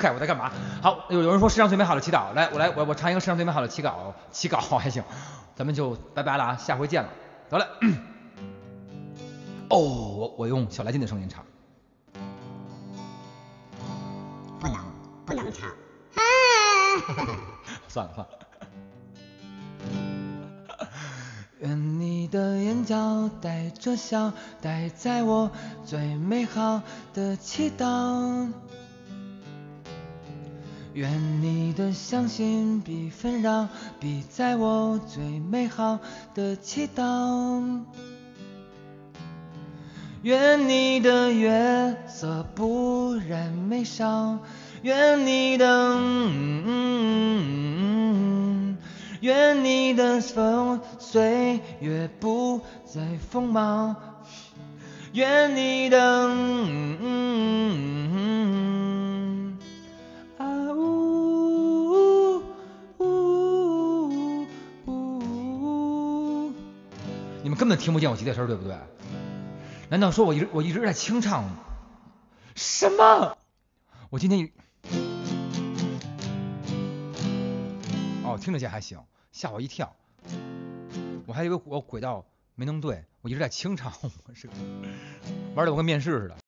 嗨，我在干嘛？好，有人说世上最美好的祈祷，来，我唱一个世上最美好的祈祷还行，咱们就拜拜了啊，下回见了，得嘞。哦，我用小来劲的声音唱，不能唱，算了。愿你的眼角带着笑，带在我最美好的祈祷。愿你的相信比纷扰，比在我最美好的祈祷。愿你的月色不染眉梢，愿你的愿你的风岁月不再锋芒，愿你的啊呜呜呜！你们根本听不见我吉他声，对不对？难道说我一直在清唱？什么？我今天。听着见还行，吓我一跳，我还以为我轨道没弄对，我一直在清唱，我是玩的我跟面试似的。